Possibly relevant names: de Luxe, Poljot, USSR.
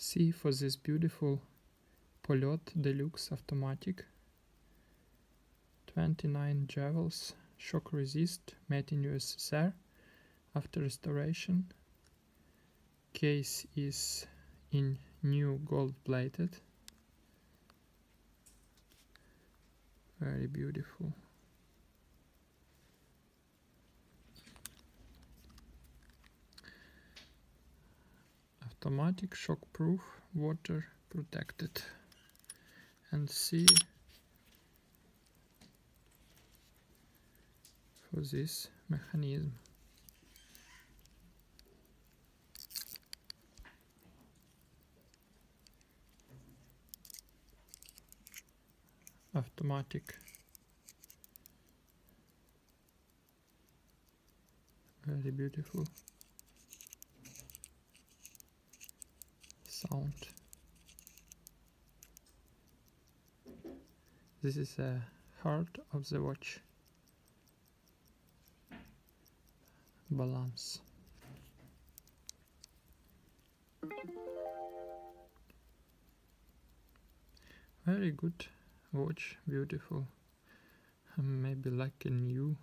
see for this beautiful Poljot Deluxe automatic. 29 jewels, shock resist, made in USSR after restoration. Case is in new gold plated. Very beautiful. Automatic, shockproof, water protected. And see for this mechanism. Automatic, very beautiful sound. This is the heart of the watch, balance. Very good watch, beautiful, maybe like a new